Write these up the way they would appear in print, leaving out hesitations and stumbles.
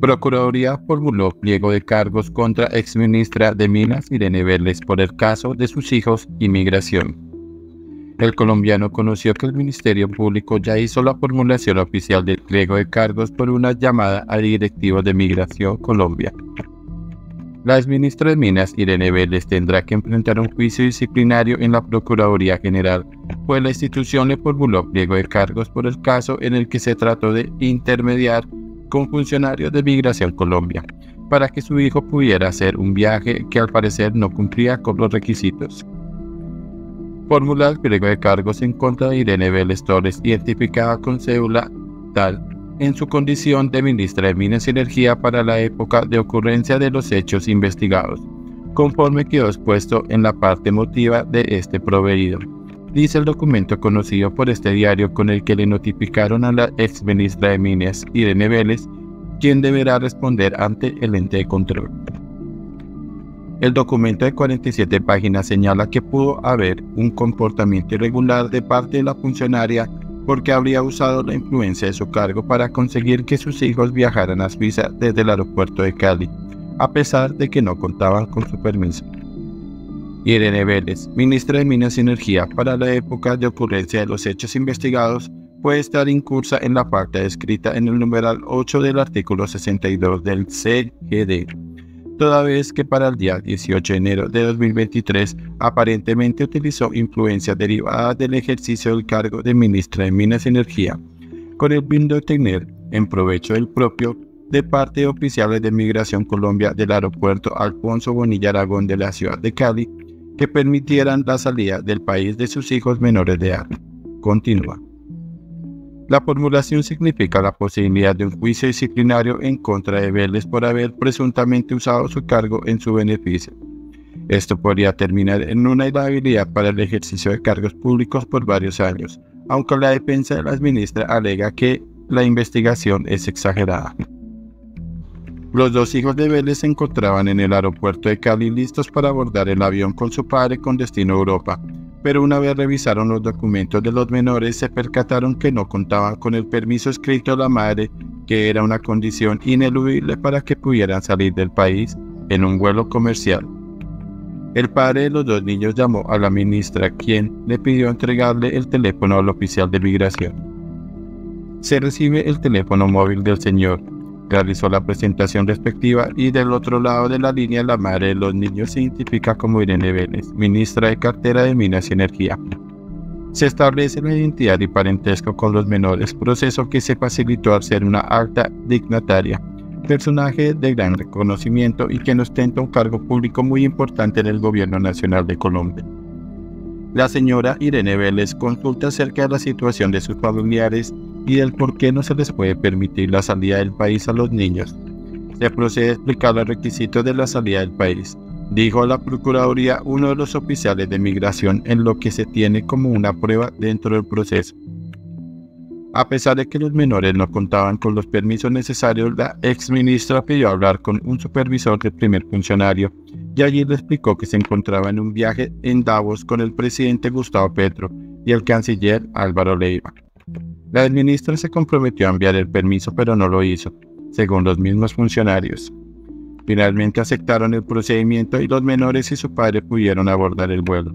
Procuraduría formuló pliego de cargos contra exministra de Minas Irene Vélez por el caso de sus hijos y migración. El colombiano conoció que el Ministerio Público ya hizo la formulación oficial del pliego de cargos por una llamada a directivos de Migración Colombia. La exministra de Minas, Irene Vélez, tendrá que enfrentar un juicio disciplinario en la Procuraduría General, pues la institución le formuló pliego de cargos por el caso en el que se trató de intermediar con funcionarios de Migración Colombia para que su hijo pudiera hacer un viaje que al parecer no cumplía con los requisitos. Formular el pliego de cargos en contra de Irene Vélez Torres, identificada con cédula tal, en su condición de ministra de Minas y Energía para la época de ocurrencia de los hechos investigados, conforme quedó expuesto en la parte motiva de este proveído, dice el documento conocido por este diario con el que le notificaron a la exministra de Minas, Irene Vélez, quien deberá responder ante el ente de control. El documento de 47 páginas señala que pudo haber un comportamiento irregular de parte de la funcionaria porque habría usado la influencia de su cargo para conseguir que sus hijos viajaran a Suiza desde el aeropuerto de Cali, a pesar de que no contaban con su permiso. Irene Vélez, ministra de Minas y Energía para la época de ocurrencia de los hechos investigados, puede estar incursa en la falta descrita en el numeral 8 del artículo 62 del CGD, toda vez que para el día 18 de enero de 2023 aparentemente utilizó influencias derivadas del ejercicio del cargo de ministra de Minas y Energía, con el fin de obtener, en provecho del propio, de parte de oficiales de Migración Colombia del aeropuerto Alfonso Bonilla Aragón de la ciudad de Cali, que permitieran la salida del país de sus hijos menores de edad. Continúa. La formulación significa la posibilidad de un juicio disciplinario en contra de Vélez por haber presuntamente usado su cargo en su beneficio. Esto podría terminar en una inhabilidad para el ejercicio de cargos públicos por varios años, aunque la defensa de la ministra alega que la investigación es exagerada. Los dos hijos de Vélez se encontraban en el aeropuerto de Cali listos para abordar el avión con su padre con destino a Europa, pero una vez revisaron los documentos de los menores se percataron que no contaban con el permiso escrito de la madre, que era una condición ineludible para que pudieran salir del país en un vuelo comercial. El padre de los dos niños llamó a la ministra, quien le pidió entregarle el teléfono al oficial de migración. Se recibe el teléfono móvil del señor. Realizó la presentación respectiva y del otro lado de la línea la madre de los niños se identifica como Irene Vélez, ministra de cartera de Minas y Energía. Se establece la identidad y parentesco con los menores, proceso que se facilitó al ser una alta dignataria, personaje de gran reconocimiento y quien ostenta un cargo público muy importante en el gobierno nacional de Colombia. La señora Irene Vélez consulta acerca de la situación de sus familiares y del por qué no se les puede permitir la salida del país a los niños. Se procede a explicar los requisitos de la salida del país, dijo a la Procuraduría uno de los oficiales de migración, en lo que se tiene como una prueba dentro del proceso. A pesar de que los menores no contaban con los permisos necesarios, la exministra pidió hablar con un supervisor del primer funcionario y allí le explicó que se encontraba en un viaje en Davos con el presidente Gustavo Petro y el canciller Álvaro Leiva. La ministra se comprometió a enviar el permiso, pero no lo hizo, según los mismos funcionarios. Finalmente aceptaron el procedimiento y los menores y su padre pudieron abordar el vuelo.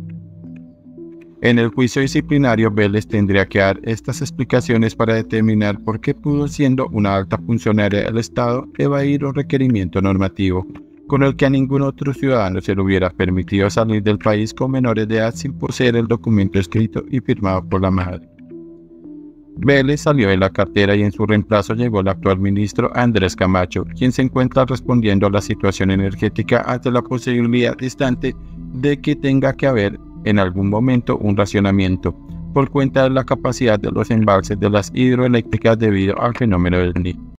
En el juicio disciplinario, Vélez tendría que dar estas explicaciones para determinar por qué pudo, siendo una alta funcionaria del Estado, evadir un requerimiento normativo con el que a ningún otro ciudadano se le hubiera permitido salir del país con menores de edad sin poseer el documento escrito y firmado por la madre. Vélez salió de la cartera y en su reemplazo llegó el actual ministro Andrés Camacho, quien se encuentra respondiendo a la situación energética ante la posibilidad distante de que tenga que haber en algún momento un racionamiento por cuenta de la capacidad de los embalses de las hidroeléctricas debido al fenómeno del Niño.